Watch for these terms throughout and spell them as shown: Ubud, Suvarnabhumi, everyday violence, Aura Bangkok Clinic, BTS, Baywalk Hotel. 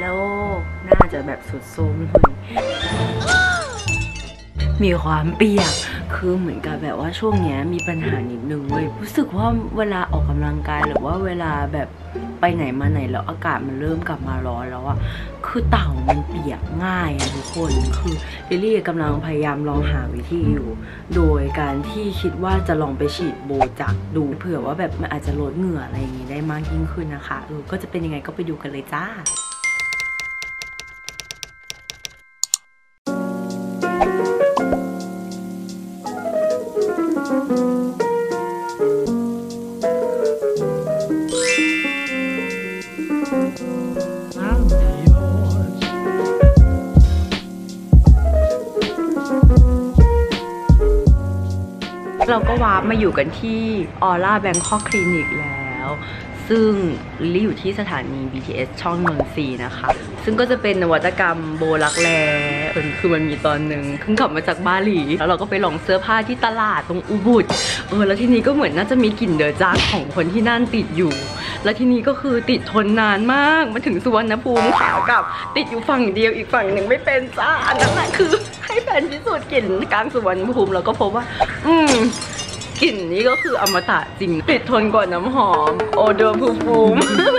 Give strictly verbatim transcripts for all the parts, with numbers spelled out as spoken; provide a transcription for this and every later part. โลกน่าจะแบบสุดซูมมีความเปียกคือเหมือนกับแบบว่าช่วงเนี้ยมีปัญหานิดนึงเว้ยรู้สึกว่าเวลาออกกำลังกายหรือว่าเวลาแบบไปไหนมาไหนแล้วอากาศมันเริ่มกลับมาร้อนแล้วอะคือเต่ามันเปียกง่ายอะทุกคนคือลิลลี่กำลังพยายามลองหาวิธีอยู่โดยการที่คิดว่าจะลองไปฉีดโบจักดูเผื่อว่าแบบมันอาจจะลดเหงื่ออะไรอย่างงี้ได้มากยิ่งขึ้นนะคะเออก็จะเป็นยังไงก็ไปดูกันเลยจ้าเราก็วาร์ปมาอยู่กันที่ออร่าแบงคอกคลินิกแล้วซึ่งลิลลี่อยู่ที่สถานี บี ที เอส ช่องนนทรีนะคะซึ่งก็จะเป็นนวัตกรรมโบรักแร้คือมันมีตอนหนึ่งเพิ่งกลับมาจากบาหลีแล้วเราก็ไปลองเสื้อผ้าที่ตลาดตรงอูบุดเออแล้วที่นี้ก็เหมือนน่าจะมีกลิ่นเดอะจักของคนที่นั่นติดอยู่แล้วที่นี้ก็คือติดทนนานมากมาถึงสุวรรณภูมิขากลับติดอยู่ฝั่งเดียวอีกฝั่งหนึ่งไม่เป็นจ้าอันนั้นแหละคือให้แฟนพิสูจน์กลิ่นกลางสุวรรณภูมิเราก็พบว่าอืมกลิ่นนี้ก็คืออมตะจริงติดทนกว่าน้ำหอมโอเดอร์พูฟูม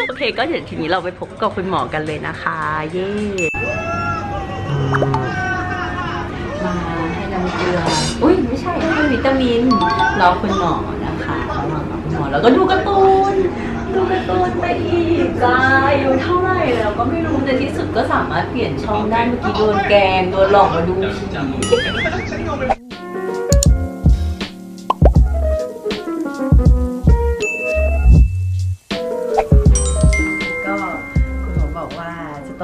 โอเคก็เดี๋ยวทีนี้เราไปพบกับคุณหมอกันเลยนะคะเย่มาให้น้ำเกลืออุ้ยไม่ใช่ให้วิตามินรอคุณหมอนะคะรอคุณหมอแล้วก็ดูการ์ตูนดูการ์ตูนไปอีกจ้าอยู่เท่าไหร่แล้วก็ไม่รู้ในที่สุดก็สามารถเปลี่ยนช่องได้เมื่อกี้โดนแกงโดนหลอกมาดู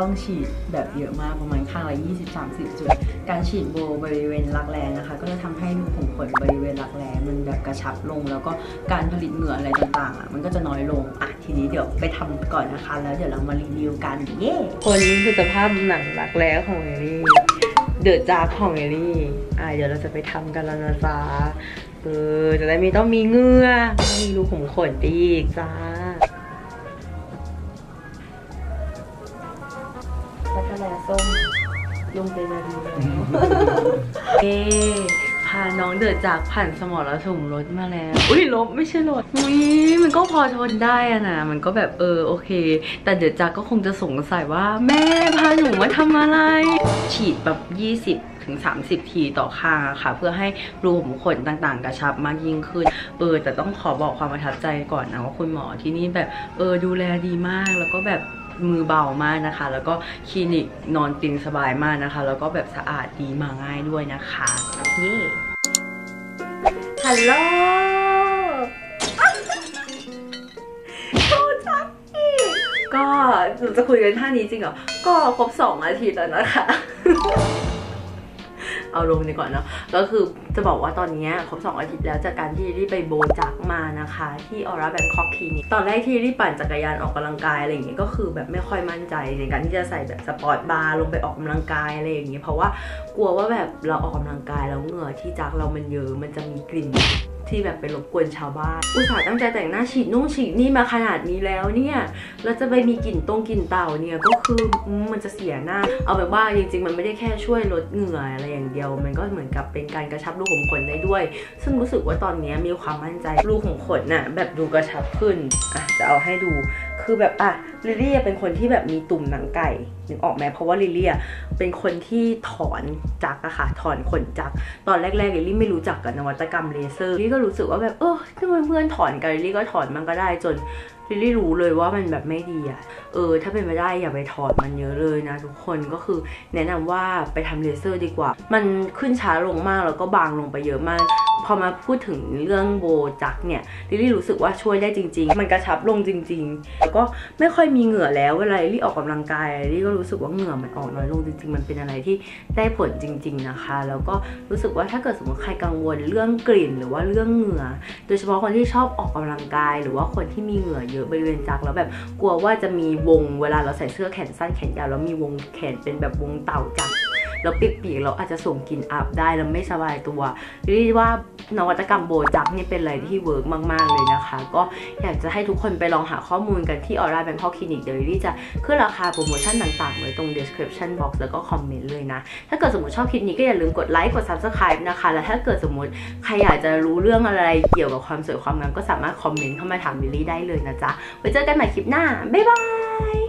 ต้องฉีดแบบเยอะมากประมาณข้างละยี่สิบ สามสิบ จุดการฉีดโบบริเวณรักแร้นะคะก็จะทำให้รูขุมขนบริเวณรักแร้มันแบบกระชับลงแล้วก็การผลิตเหงื่ออะไรต่างๆอ่ะมันก็จะน้อยลงอ่ะทีนี้เดี๋ยวไปทำก่อนนะคะแล้วเดี๋ยวเรามารีวิวกันเย้คนนี้คือสภาพหนังรักแร้ของเอลี่เดอะจาของเอลี่อ่ะเดี๋ยวเราจะไปทำกันแล้วนะจ๊ะเออจะได้ไม่ต้องมีเหงื่อไม่มีรูขุมขนไปอีกจ้าส้มลงเตนาดีแล้วเอพาน้องเดินจากผ่านสมรสุมรถมาแล้วอุ้ยลบไม่ใช่รถอุ้ยมันก็พอทนได้อะนะมันก็แบบเออโอเคแต่เดี๋ยวจากก็คงจะสงสัยว่าแม่พาหนูมาทำอะไรฉีดแบบยี่สิบถึงสามสิบทีต่อข้างค่ะเพื่อให้รูขุมขนต่างๆกระชับมากยิ่งขึ้นเออแต่ต้องขอบอกความประทับใจก่อนนะว่าคุณหมอที่นี่แบบเออดูแลดีมากแล้วก็แบบมือเบามากนะคะแล้วก็คลินิกนอนเตียงสบายมากนะคะแล้วก็แบบสะอาดดีมาง่ายด้วยนะคะเย่ฮัลโหลโคชักกี้ก็หนูจะคุยกันท่านี้จริงเหรอก็ครบสองอาทิตย์แล้วนะคะเอาลงดีกว่าเนาะก็คือจะบอกว่าตอนนี้ครบสองอาทิตย์แล้วจากการที่ลิลลี่ไปโบจักมานะคะที่ออร่าแบงคอกคลินิกตอนแรกที่ลิลลี่ปั่นจักรยานออกกำลังกายอะไรอย่างเงี้ยก็คือแบบไม่ค่อยมั่นใจในการที่จะใส่แบบสปอร์ตบาร์ลงไปออกกำลังกายอะไรอย่างเงี้ยเพราะว่ากลัวว่าแบบเราออกกำลังกายแล้วเหงื่อที่จักเรามันเยอะมันจะมีกลิ่นที่แบบไปรบกวนชาวบ้านอุตส่าห์ตั้งใจแต่งหน้าฉีดนุ่งฉีดนี่มาขนาดนี้แล้วเนี่ยแล้วจะไปมีกลิ่นตรงกลิ่นเต่าเนี่ยก็คือมันจะเสียหน้าเอาแบบว่าจริงๆมันไม่ได้แค่ช่วยลดเหงื่ออะไรอย่างเดียวมันก็เหมือนกับเป็นการกระชับรูขุมขนได้ด้วยซึ่งรู้สึกว่าตอนนี้มีความมั่นใจรูขุมขนน่ะแบบดูกระชับขึ้นอ่ะจะเอาให้ดูคือแบบอ่ะลิลลี่เป็นคนที่แบบมีตุ่มหนังไก่นึกออกไหมเพราะว่าลิลลี่เป็นคนที่ถอนจักอะค่ะถอนขนจักตอนแรกๆลิลลี่ไม่รู้จักกับนวัตกรรมเลเซอร์ลิลลี่ก็รู้สึกว่าแบบเออทำไมเพื่อนถอนกันลิลลี่ก็ถอนมันก็ได้จนลิลลี่รู้เลยว่ามันแบบไม่ดีอะเออถ้าเป็นไปได้อย่าไปถอนมันเยอะเลยนะทุกคนก็คือแนะนำว่าไปทำเลเซอร์ดีกว่ามันขึ้นช้าลงมากแล้วก็บางลงไปเยอะมากพอมาพูดถึงเรื่องโบจักเนี่ยลิลลี่รู้สึกว่าช่วยได้จริงๆมันกระชับลงจริงๆแล้วก็ไม่ค่อยมีเหงื่อแล้วเวลาลิลลี่ออกกำลังกายลิลลี่ก็รู้สึกว่าเหงื่อมันออกน้อยลงจริงๆมันเป็นอะไรที่ได้ผลจริงๆนะคะแล้วก็รู้สึกว่าถ้าเกิดสมมติใครกังวลเรื่องกลิ่นหรือว่าเรื่องเหงื่อโดยเฉพาะคนที่ชอบออกกำลังกายหรือว่าคนที่มีเหงื่อเยอะบริเวณจักแล้วแบบกลัวว่าจะมีวงเวลาเราใส่เสื้อแขนสั้นแขนยาวแล้วมีวงแขนเป็นแบบวงเต่าจัก แล้วปีกปีกเราอาจจะส่งกลิ่นอับได้แล้วไม่สบายตัวเรียกว่านวัตกรรมโบจักนี่เป็นอะไรที่เวิร์กมากๆเลยนะคะก็อยากจะให้ทุกคนไปลองหาข้อมูลกันที่ออร่าแบงคอกคลินิกเดี๋ยวที่จะขึ้นราคาโปรโมชั่นต่างๆไว้ตรง description box แล้วก็คอมเมนต์เลยนะถ้าเกิดสมมติชอบคลิปนี้ก็อย่าลืมกดไลค์กด subscribe นะคะและถ้าเกิดสมมติใครอยากจะรู้เรื่องอะไรเกี่ยวกับความสวยความงามก็สามารถคอมเมนต์เข้ามาถามมิลลี่ได้เลยนะจ๊ะไว้เจอกันใหม่คลิปหน้าบ๊ายบาย